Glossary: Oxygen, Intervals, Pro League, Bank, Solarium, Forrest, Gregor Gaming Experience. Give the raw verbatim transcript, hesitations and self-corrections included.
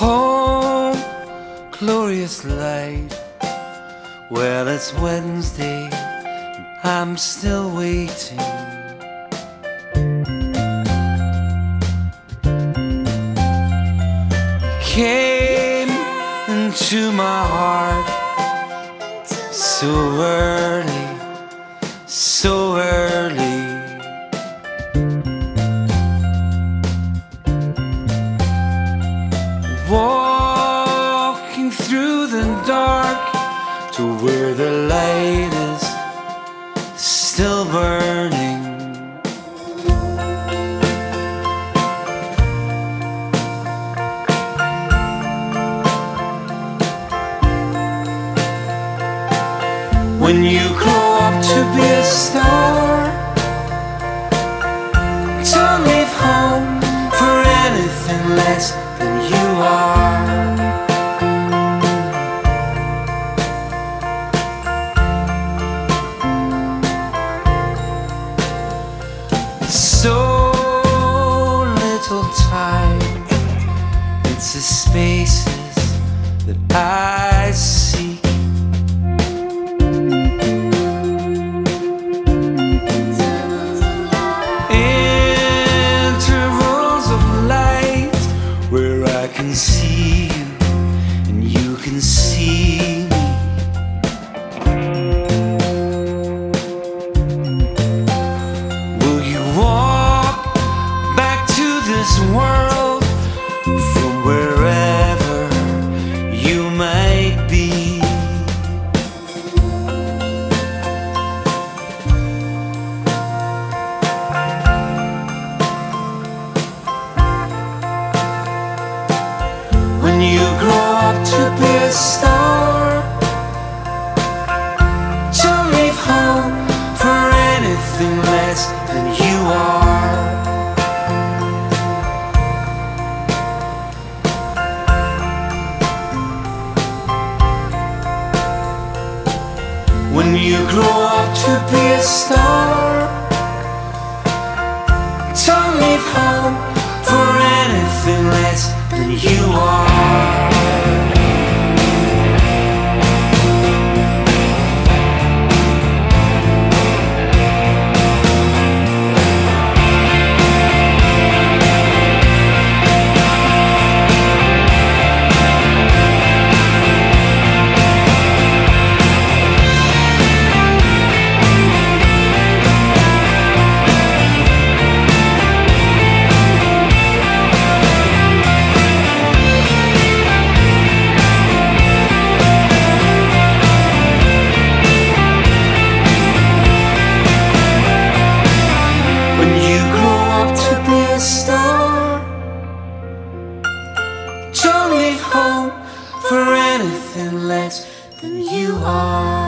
home, glorious light. Well, it's Wednesday, I'm still waiting. Came into my heart so early, so early. Walking through the dark to where the light is still burning. When you grow up to be a star, don't leave home for anything less than you are. So little time, it's the spaces that I seek. Intervals of light where I can see you and you can see me. This world from wherever you might be. When you grow up to be a star, don't leave home for anything less than you are. When you grow up to be a star, don't leave home for anything less than you are. Don't leave home for anything less than you are.